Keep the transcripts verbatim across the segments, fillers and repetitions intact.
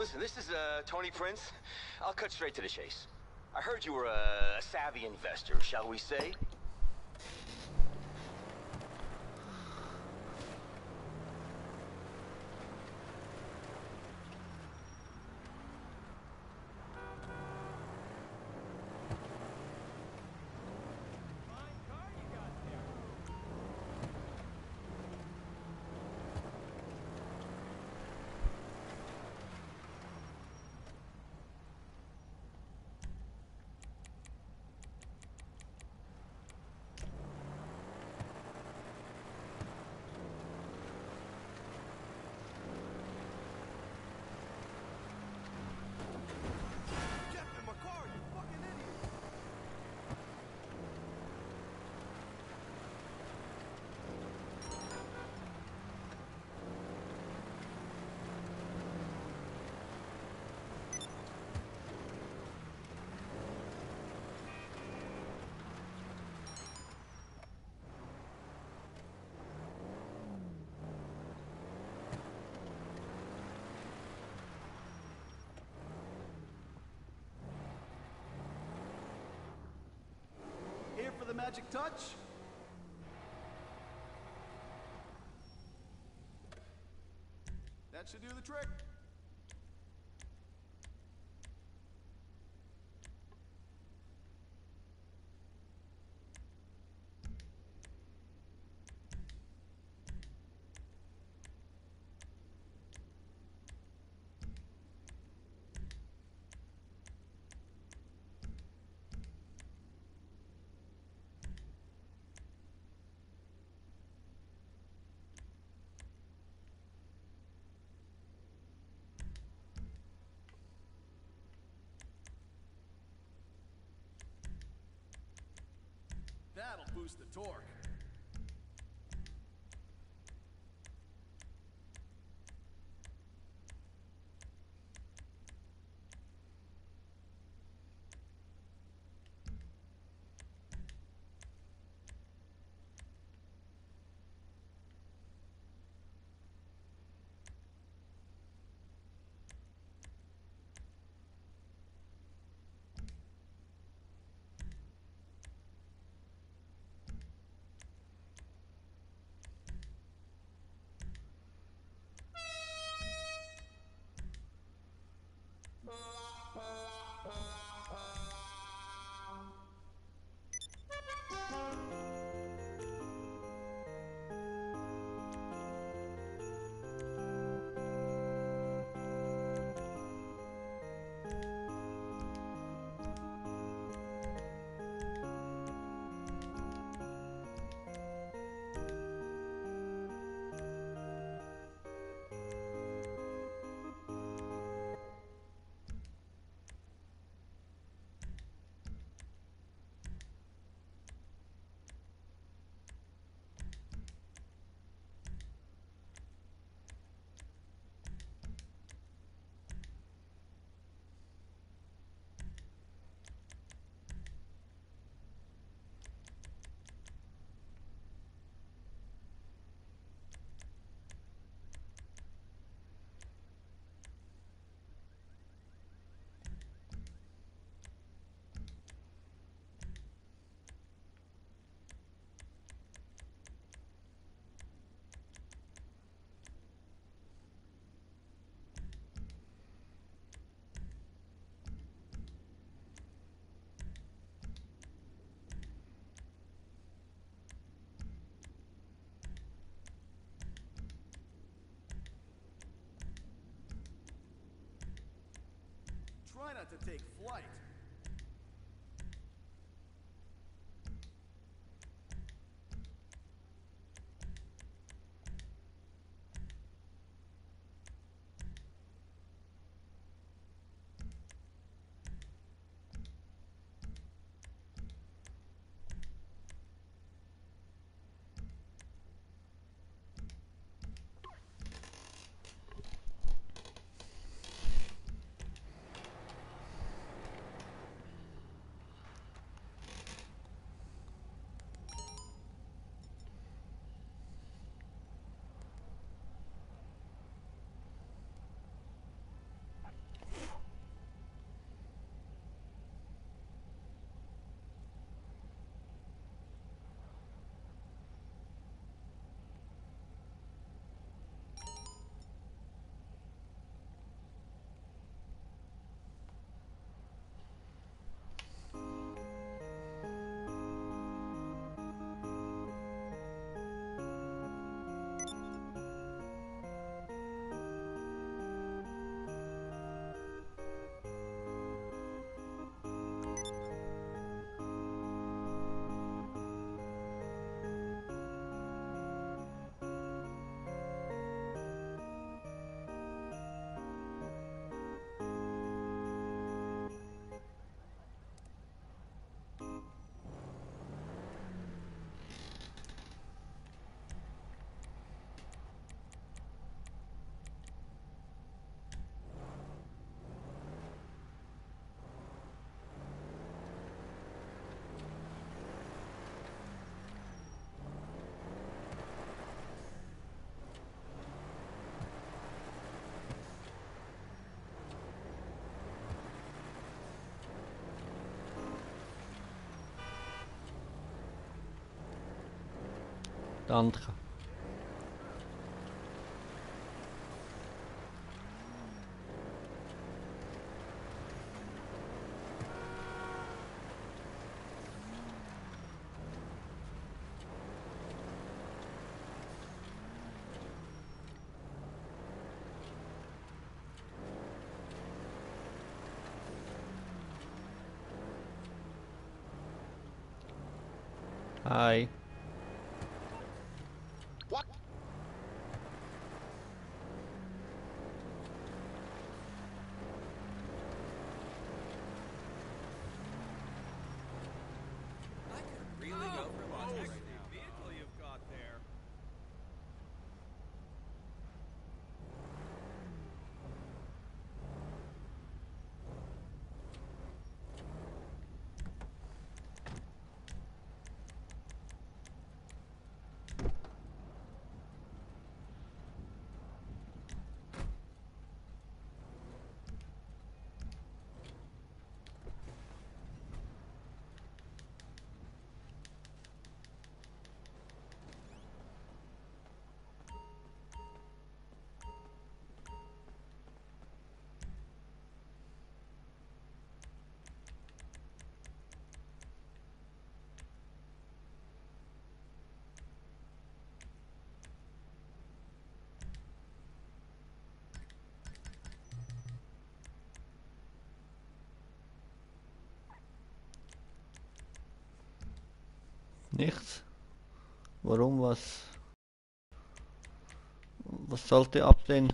Listen, this is uh, Tony Prince. I'll cut straight to the chase. I heard you were a, a savvy investor, shall we say? For the magic touch. That should do the trick. That'll boost the torque. Try not to take flight. der andere. Hi. What? I could really go for one extra vehicle you've got there. Nichts. Warum, was? Was sollte ab denn?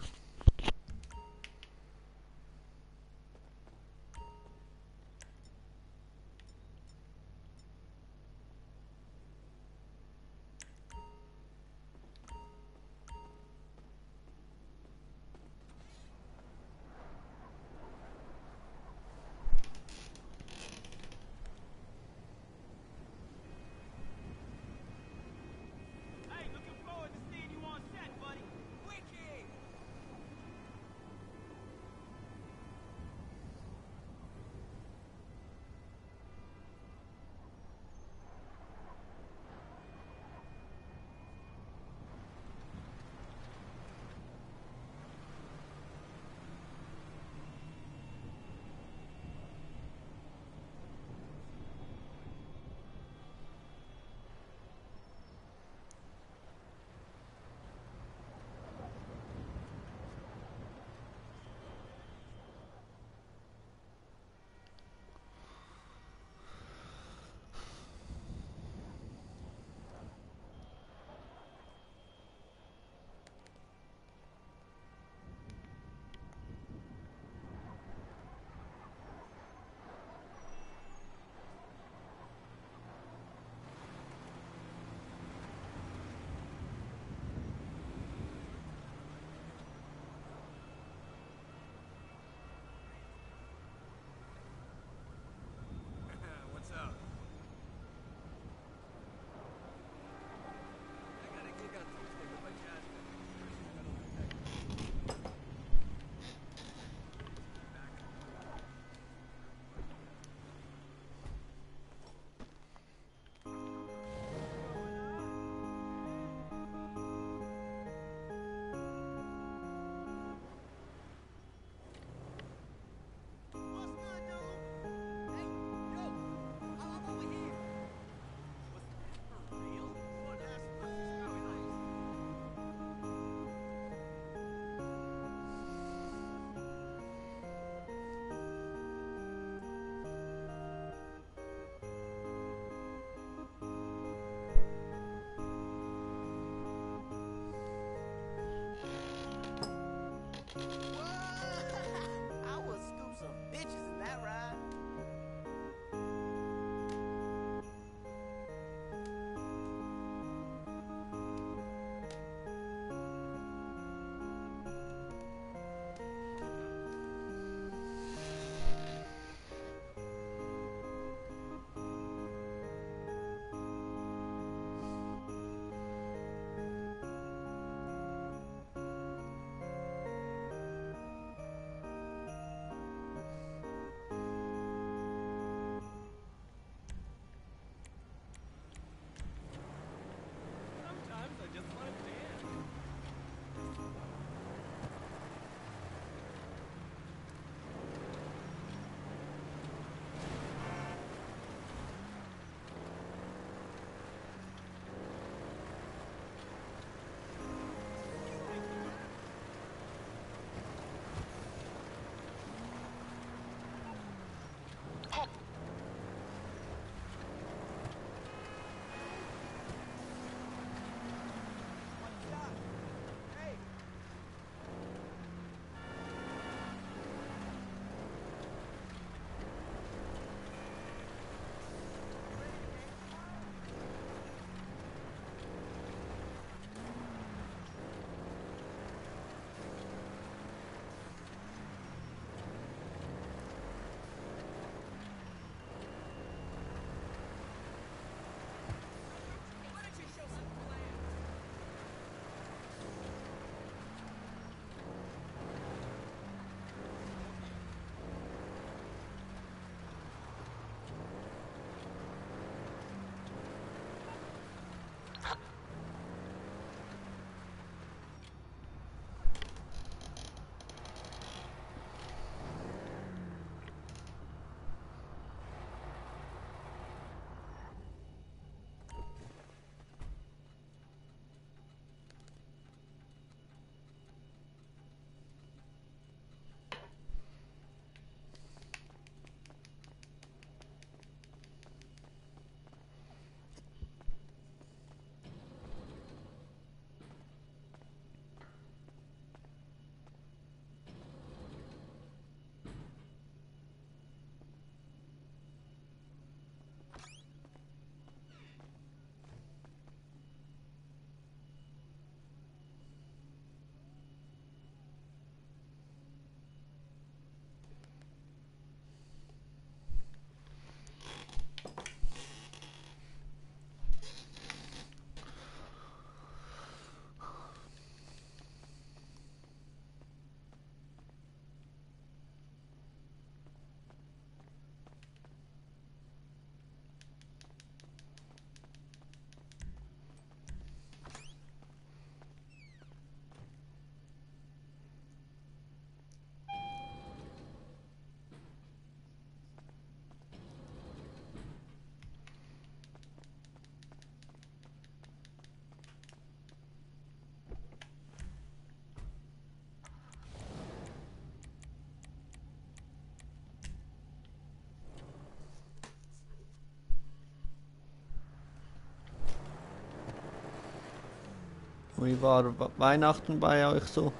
Wie war Weihnachten bei euch so?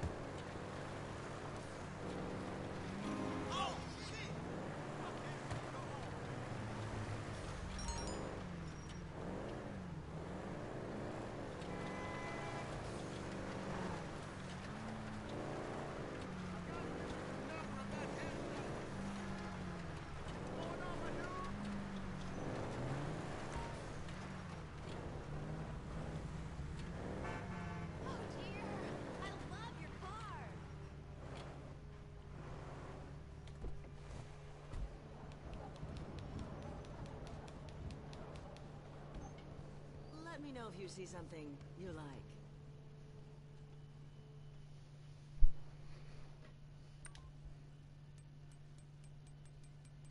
If you see something you like.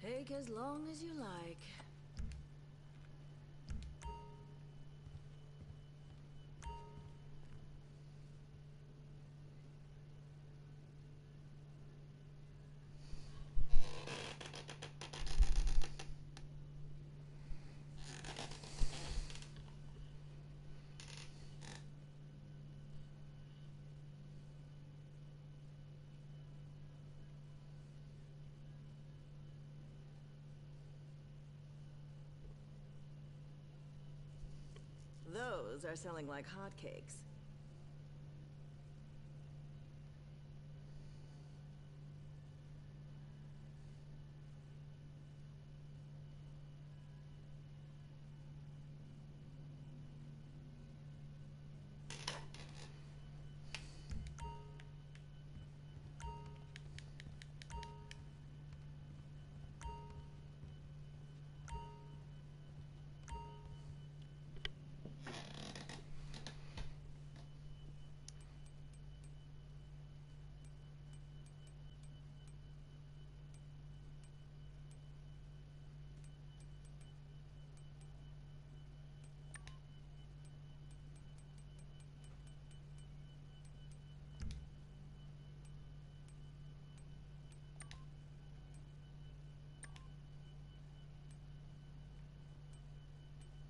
Take as long as you like. Those are selling like hotcakes.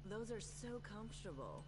Those are so comfortable.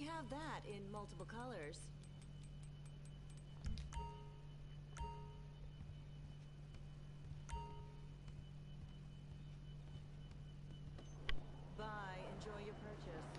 We have that in multiple colors. Buy, enjoy your purchase.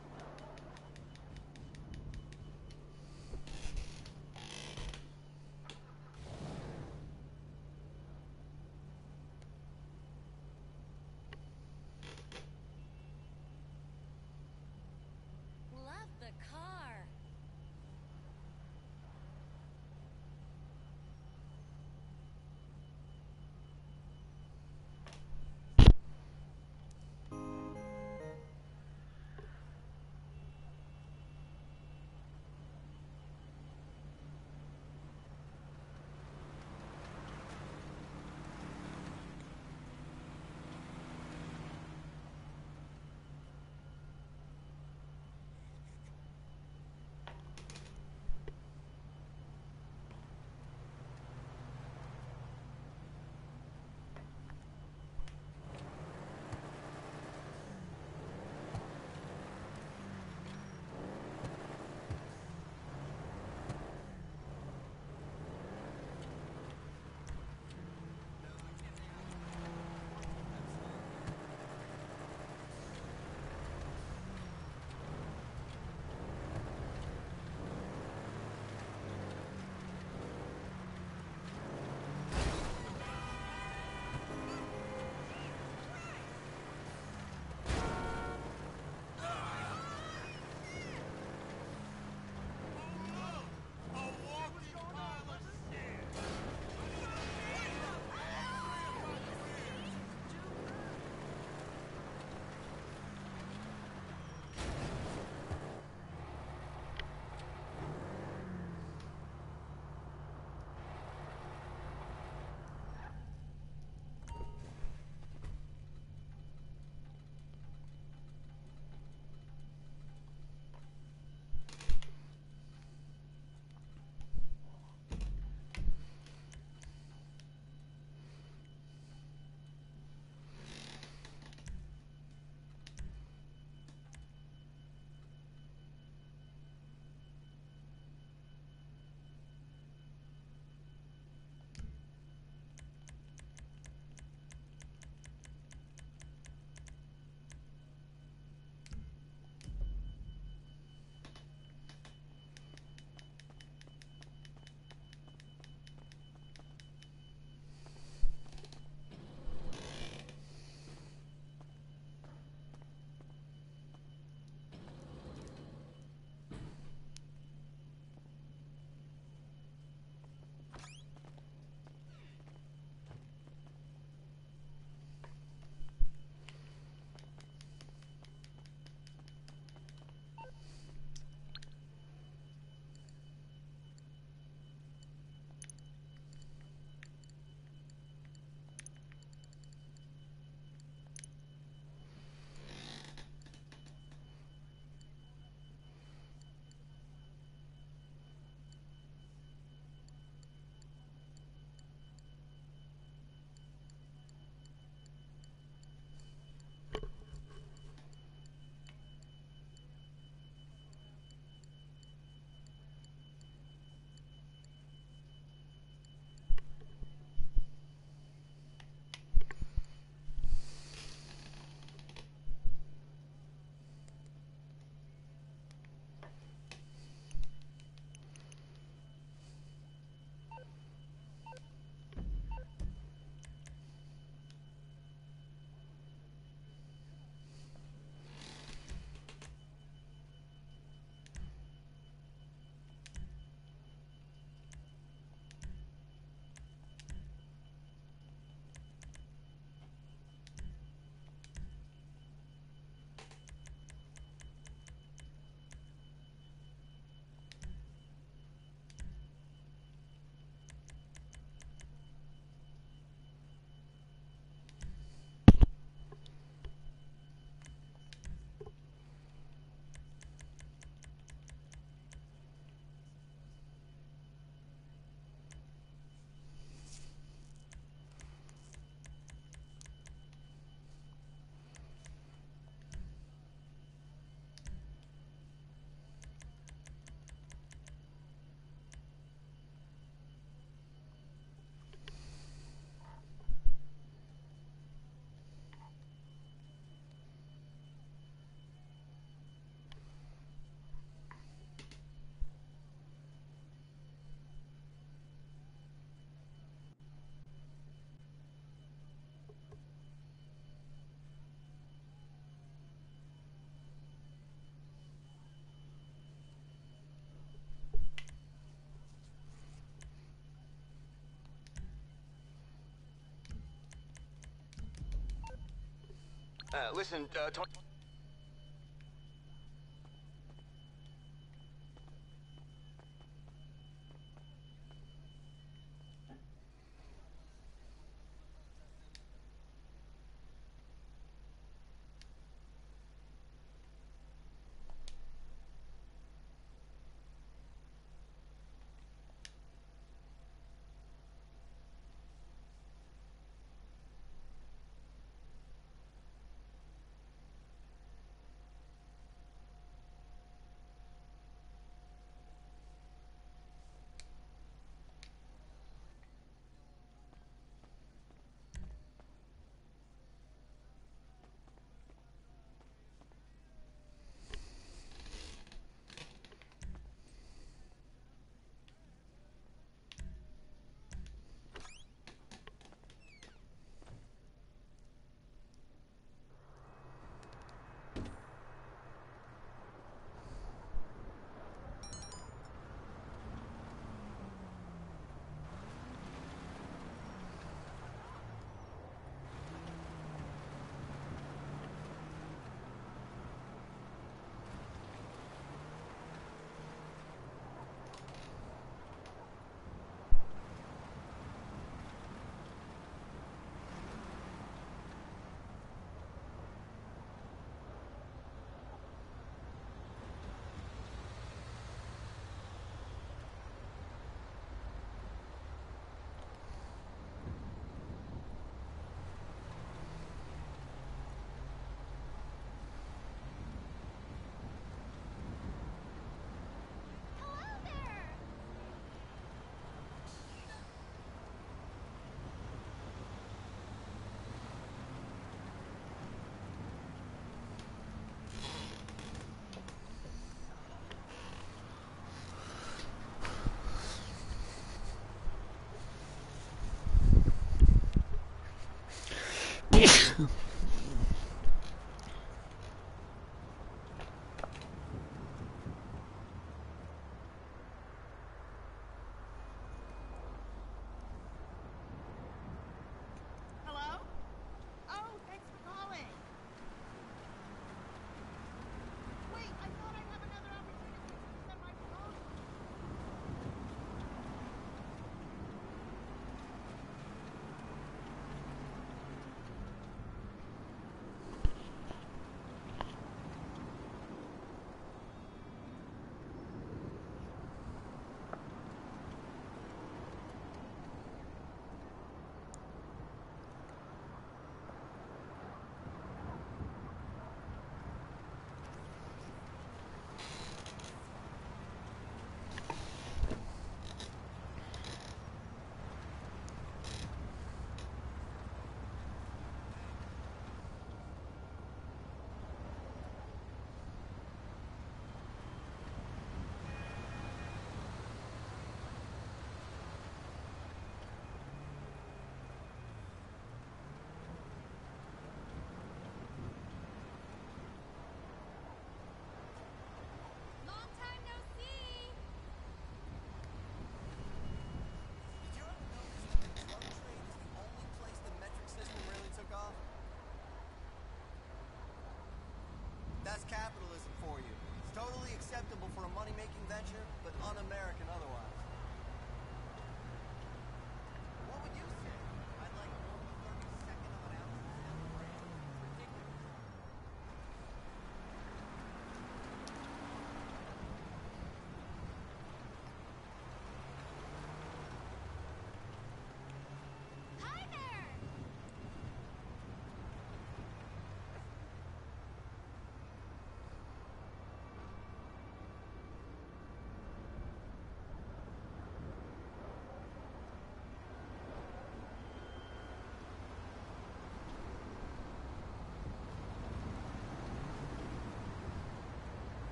Uh, listen, uh, Tony.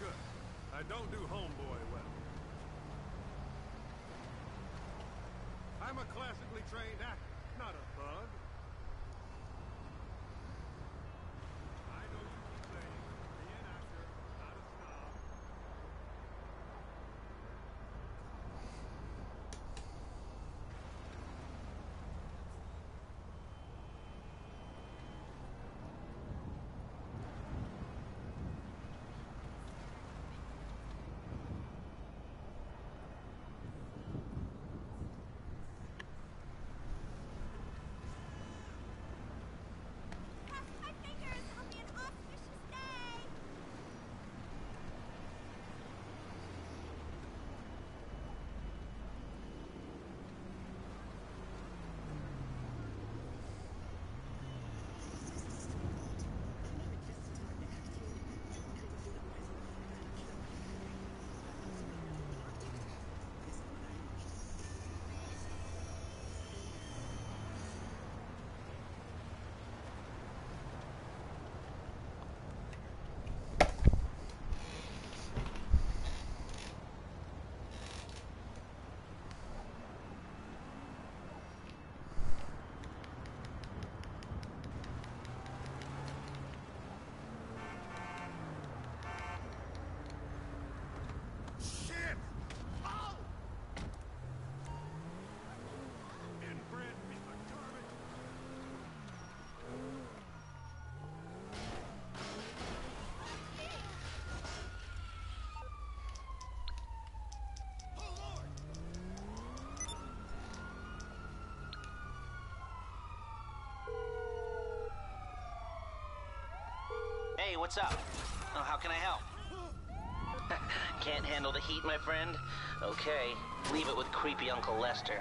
good. I don't do homeboy well. I'm a classically trained actor, not a bug. Hey, what's up? Oh, how can I help? Can't handle the heat, my friend? Okay, leave it with creepy Uncle Lester.